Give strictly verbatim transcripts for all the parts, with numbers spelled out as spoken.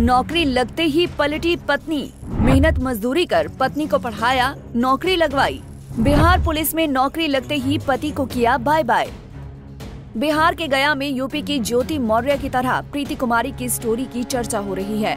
नौकरी लगते ही पलटी पत्नी, मेहनत मजदूरी कर पत्नी को पढ़ाया, नौकरी लगवाई। बिहार पुलिस में नौकरी लगते ही पति को किया बाय बाय। बिहार के गया में यूपी की ज्योति मौर्य की तरह प्रीति कुमारी की स्टोरी की चर्चा हो रही है।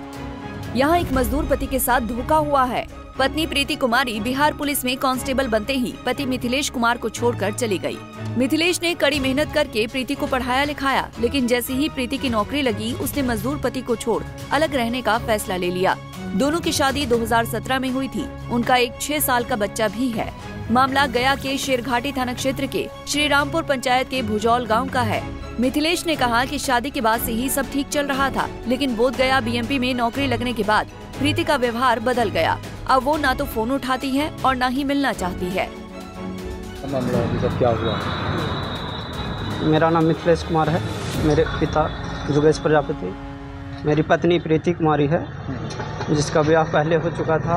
यहाँ एक मजदूर पति के साथ धोखा हुआ है। पत्नी प्रीति कुमारी बिहार पुलिस में कांस्टेबल बनते ही पति मिथिलेश कुमार को छोड़कर चली गई। मिथिलेश ने कड़ी मेहनत करके प्रीति को पढ़ाया लिखाया, लेकिन जैसे ही प्रीति की नौकरी लगी उसने मजदूर पति को छोड़ अलग रहने का फैसला ले लिया। दोनों की शादी दो हज़ार सत्रह में हुई थी। उनका एक छह साल का बच्चा भी है। मामला गया के शेर घाटी थाना क्षेत्र के श्री रामपुर पंचायत के भूजौल गांव का है। मिथिलेश ने कहा कि शादी के बाद से ही सब ठीक चल रहा था, लेकिन बोध गया बी एम पी में नौकरी लगने के बाद प्रीति का व्यवहार बदल गया। अब वो ना तो फोन उठाती है और ना ही मिलना चाहती है। क्या हुआ? मेरा नाम मिथिलेश कुमार है। मेरे पिता योगेश प्रजापति, मेरी पत्नी प्रीति कुमारी है, जिसका ब्याह पहले हो चुका था।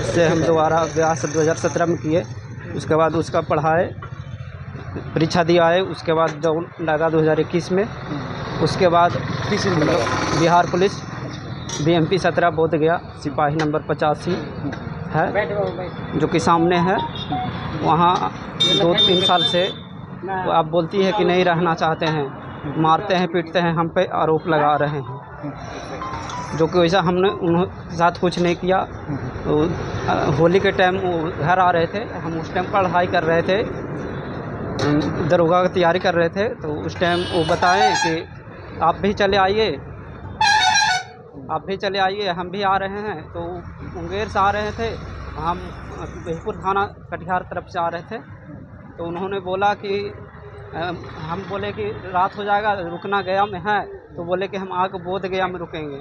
उससे हम दोबारा ब्याह से दो हज़ार सत्रह में किए। उसके बाद उसका पढ़ाए, परीक्षा दिया है। उसके बाद डाउन लगा दो हज़ार इक्कीस में। उसके बाद Bihar police B M P सत्रह बोध गया सिपाही नंबर पचासी है, जो कि सामने है। वहाँ दो तीन साल से आप बोलती है कि नहीं रहना चाहते हैं, मारते हैं पीटते हैं, हम पे आरोप लगा रहे हैं, जो कि वैसा हमने उन्होंने साथ कुछ नहीं किया। तो होली के टाइम वो घर आ रहे थे, हम उस टाइम पढ़ाई कर रहे थे, दरोगा की तैयारी कर रहे थे। तो उस टाइम वो बताएं कि आप भी चले आइए, आप भी चले आइए, हम भी आ रहे हैं। तो मुंगेर से आ रहे थे, हम बिहार थाना कटिहार तरफ से आ रहे थे। तो उन्होंने बोला कि हम बोले कि रात हो जाएगा, रुकना गया में है। तो बोले कि हम आके बोध गया में रुकेंगे।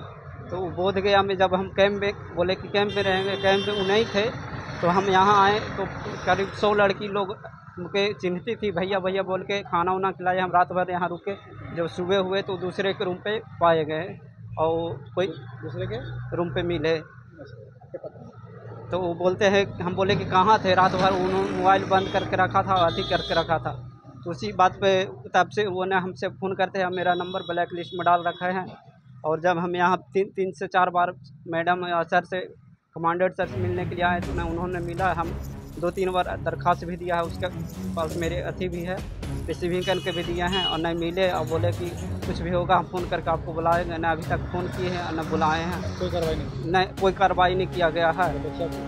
तो बोध गया में जब हम कैंप में बोले कि कैंप में रहेंगे, कैंप में वो नहीं थे। तो हम यहाँ आए तो करीब सौ लड़की लोग उनके चिन्हती थी, भैया भैया बोल के खाना उना खिलाए। हम रात भर यहाँ रुके। जब सुबह हुए तो दूसरे के रूम पे पाए गए और कोई दूसरे के रूम पे मिले। तो वो बोलते हैं, हम बोले कि कहाँ थे रात भर, उन्होंने मोबाइल बंद करके रखा था, अति करके रखा था। तो उसी बात पे तब से उन्होंने हमसे फ़ोन करते हैं, मेरा नंबर ब्लैक लिस्ट में डाल रखा है। और जब हम यहाँ तीन तीन से चार बार मैडम या सर से, कमांडेंट सर से मिलने के लिए आए तो ना उन्होंने मिला। हम दो तीन बार दरख्वास्त भी दिया है, उसके पास मेरे अथी भी है, रिसीविंग करके भी दिए हैं और नहीं मिले। और बोले कि कुछ भी होगा हम फ़ोन करके आपको बुलाएंगे, ना अभी तक फ़ोन किए हैं ना बुलाए हैं। कोई कार्रवाई नहीं, नहीं कोई कार्रवाई नहीं किया गया है।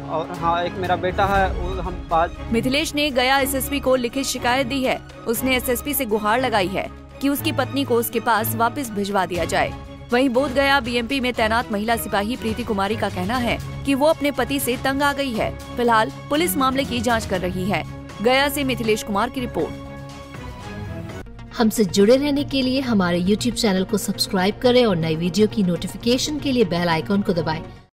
और हाँ, एक मेरा बेटा है, वो हम बात। मिथिलेश ने गया एस एस पी को लिखित शिकायत दी है। उसने एस एस पी से गुहार लगाई है कि उसकी पत्नी को उसके पास वापस भिजवा दिया जाए। वहीं बोध गया बी एम पी में तैनात महिला सिपाही प्रीति कुमारी का कहना है कि वो अपने पति से तंग आ गई है। फिलहाल पुलिस मामले की जांच कर रही है। गया से मिथिलेश कुमार की रिपोर्ट। हमसे जुड़े रहने के लिए हमारे YouTube चैनल को सब्सक्राइब करें और नई वीडियो की नोटिफिकेशन के लिए बेल आइकॉन को दबाएं।